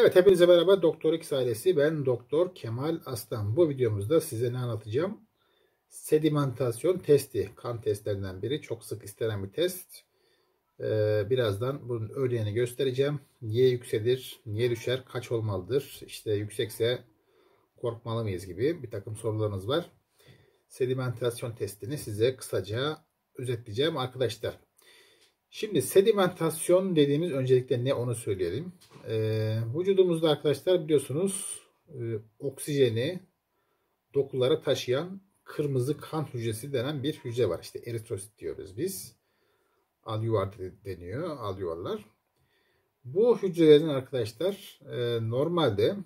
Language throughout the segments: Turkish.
Evet, hepinize merhaba Doktor X ailesi. Ben Doktor Kemal Aslan. Bu videomuzda size ne anlatacağım? Sedimentasyon testi. Kan testlerinden biri. Çok sık istenen bir test. Birazdan bunun örneğini göstereceğim. Niye yükselir? Niye düşer? Kaç olmalıdır? İşte yüksekse korkmalı mıyız gibi bir takım sorularınız var. Sedimentasyon testini size kısaca özetleyeceğim arkadaşlar. Şimdi sedimentasyon dediğimiz öncelikle ne onu söyleyelim. Vücudumuzda arkadaşlar biliyorsunuz oksijeni dokulara taşıyan kırmızı kan hücresi denen bir hücre var. İşte eritrosit diyoruz biz. Alüvar deniyor. Alüvarlar. Bu hücrelerin arkadaşlar normalde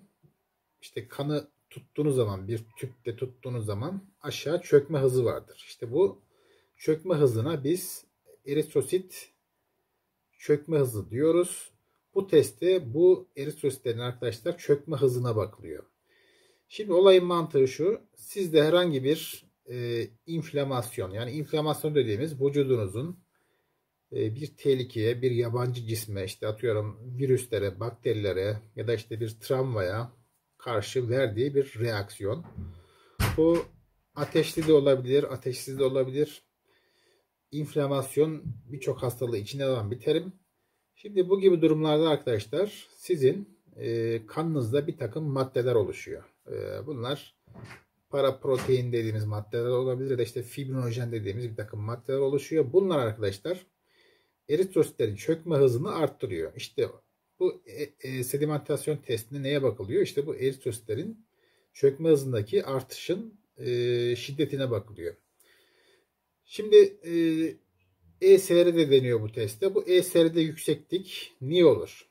işte kanı tuttuğunuz zaman bir tüpte tuttuğunuz zaman aşağı çökme hızı vardır. İşte bu çökme hızına biz eritrosit çökme hızı diyoruz. Bu testte bu eritrositlerin arkadaşlar çökme hızına bakılıyor. Şimdi olayın mantığı şu. Sizde herhangi bir inflamasyon, yani inflamasyon dediğimiz vücudunuzun bir tehlikeye, bir yabancı cisme, işte atıyorum virüslere, bakterilere ya da işte bir travmaya karşı verdiği bir reaksiyon. Bu ateşli de olabilir, ateşsiz de olabilir. İnflamasyon birçok hastalığı içine alan bir terim. Şimdi bu gibi durumlarda arkadaşlar sizin kanınızda bir takım maddeler oluşuyor. Bunlar paraprotein dediğimiz maddeler olabilir ya da işte fibrinojen dediğimiz bir takım maddeler oluşuyor. Bunlar arkadaşlar eritrositlerin çökme hızını arttırıyor. İşte bu sedimentasyon testinde neye bakılıyor? İşte bu eritrositlerin çökme hızındaki artışın şiddetine bakılıyor. Şimdi ESR de deniyor bu testte. Bu ESR'de yükseklik niye olur?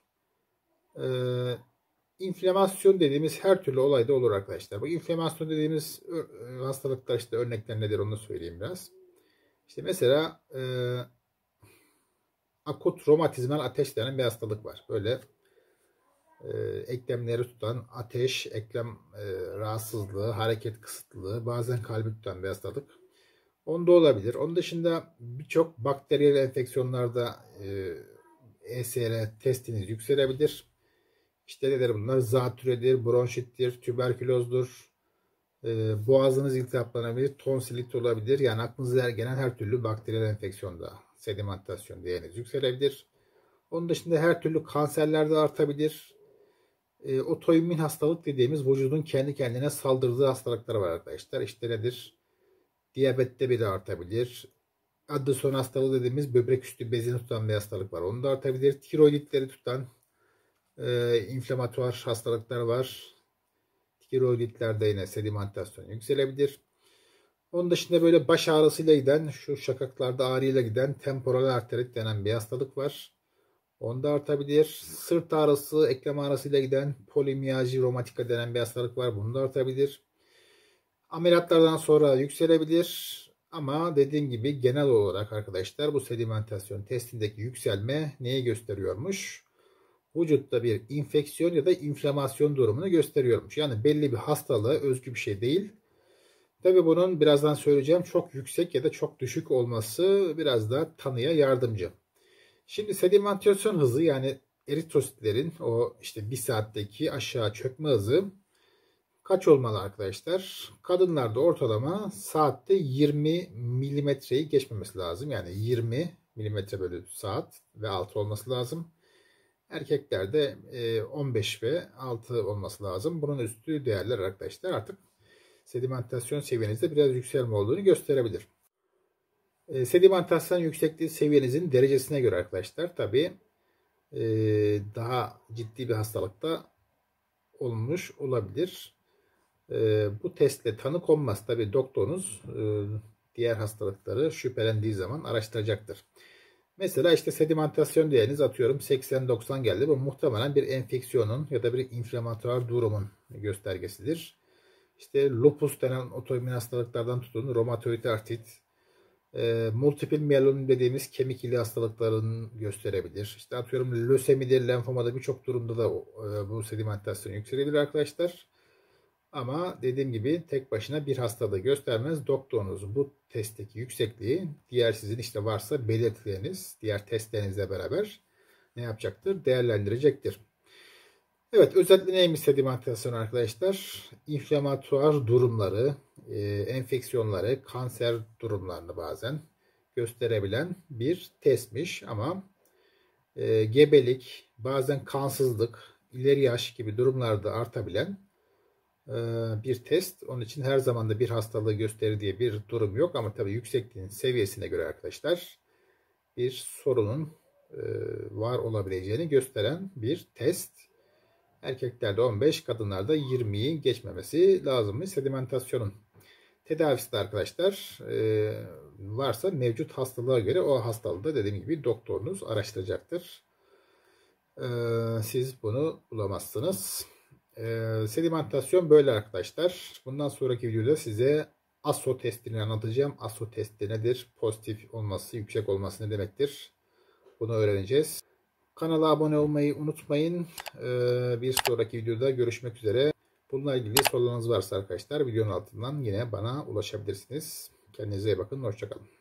İnflamasyon dediğimiz her türlü olayda olur arkadaşlar. Bu inflamasyon dediğimiz hastalıklar işte örnekler nedir onu söyleyeyim biraz. İşte mesela akut romatizmal ateş denen bir hastalık var. Böyle eklemleri tutan ateş, eklem rahatsızlığı, hareket kısıtlılığı, bazen kalbi tutan bir hastalık. Onda olabilir. Onun dışında birçok bakteriyel enfeksiyonlarda ESR testiniz yükselebilir. İşte nedir bunlar? Zatüredir, bronşittir, tüberkülozdur. Boğazınız iltihaplanabilir, tonsilit olabilir. Yani aklınıza gelen her türlü bakteriyel enfeksiyonda sedimentasyon değeriniz yükselebilir. Onun dışında her türlü kanserler de artabilir. Otoimmün hastalık dediğimiz vücudun kendi kendine saldırdığı hastalıklar var arkadaşlar. İşte nedir? Diyabette bile artabilir. Addison hastalığı dediğimiz böbrek üstü bezini tutan bir hastalık var. Onu da artabilir. Tiroiditleri tutan inflamatuar hastalıklar var. Tiroiditlerde yine sedimentasyon yükselebilir. Onun dışında böyle baş ağrısıyla giden, şu şakaklarda ağrıyla giden temporal arterit denen bir hastalık var. Onu da artabilir. Sırt ağrısı, eklem ağrısıyla giden polimiyaji romatika denen bir hastalık var. Bunu da artabilir. Ameliyatlardan sonra yükselebilir ama dediğim gibi genel olarak arkadaşlar bu sedimentasyon testindeki yükselme neyi gösteriyormuş? Vücutta bir infeksiyon ya da inflamasyon durumunu gösteriyormuş. Yani belli bir hastalığa özgü bir şey değil. Tabii bunun birazdan söyleyeceğim çok yüksek ya da çok düşük olması biraz da tanıya yardımcı. Şimdi sedimentasyon hızı yani eritrositlerin o işte bir saatteki aşağı çökme hızı kaç olmalı arkadaşlar? Kadınlarda ortalama saatte 20 milimetreyi geçmemesi lazım. Yani 20 milimetre bölü saat ve altı olması lazım. Erkeklerde 15 ve altı olması lazım. Bunun üstü değerler arkadaşlar artık sedimentasyon seviyenizde biraz yükselme olduğunu gösterebilir. Sedimentasyon yüksekliği seviyenizin derecesine göre arkadaşlar tabii daha ciddi bir hastalıkta olmuş olabilir. Bu testle tanı konmaz. Tabi doktorunuz diğer hastalıkları şüphelendiği zaman araştıracaktır. Mesela işte sedimentasyon değeriniz atıyorum 80-90 geldi. Bu muhtemelen bir enfeksiyonun ya da bir inflamatuar durumun göstergesidir. İşte lupus denen otoimmün hastalıklardan tutun, romatoid artrit, multipel miyelom dediğimiz kemik ili hastalıkların gösterebilir. İşte atıyorum lösemidir, lenfomada birçok durumda da bu sedimentasyon yükselebilir arkadaşlar. Ama dediğim gibi tek başına bir hastalığı göstermez. Doktorunuz bu testteki yüksekliği diğer sizin işte varsa belirtileriniz diğer testlerinizle beraber ne yapacaktır? Değerlendirecektir. Evet, özellikle neymiş sedimentasyon arkadaşlar? İnflamatuar durumları, enfeksiyonları, kanser durumlarını bazen gösterebilen bir testmiş ama gebelik, bazen kansızlık, ileri yaş gibi durumlarda artabilen bir test. Onun için her zaman da bir hastalığı gösterir diye bir durum yok ama tabii yüksekliğin seviyesine göre arkadaşlar bir sorunun var olabileceğini gösteren bir test. Erkeklerde 15, kadınlarda 20'yi geçmemesi lazımmış sedimentasyonun. Tedavisi de arkadaşlar varsa mevcut hastalığa göre o hastalığı da dediğim gibi doktorunuz araştıracaktır. Siz bunu bulamazsınız. Sedimentasyon böyle arkadaşlar. Bundan sonraki videoda size ASO testini anlatacağım. ASO testi nedir? Pozitif olması, yüksek olması ne demektir? Bunu öğreneceğiz. Kanala abone olmayı unutmayın. Bir sonraki videoda görüşmek üzere. Bununla ilgili sorularınız varsa arkadaşlar videonun altından yine bana ulaşabilirsiniz. Kendinize iyi bakın. Hoşçakalın.